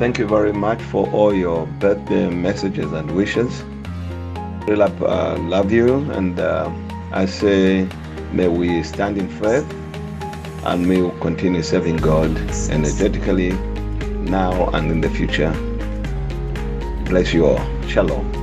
Thank you very much for all your birthday messages and wishes. Really love you, and I say may we stand in faith and may we continue serving God energetically now and in the future. Bless you all. Shalom.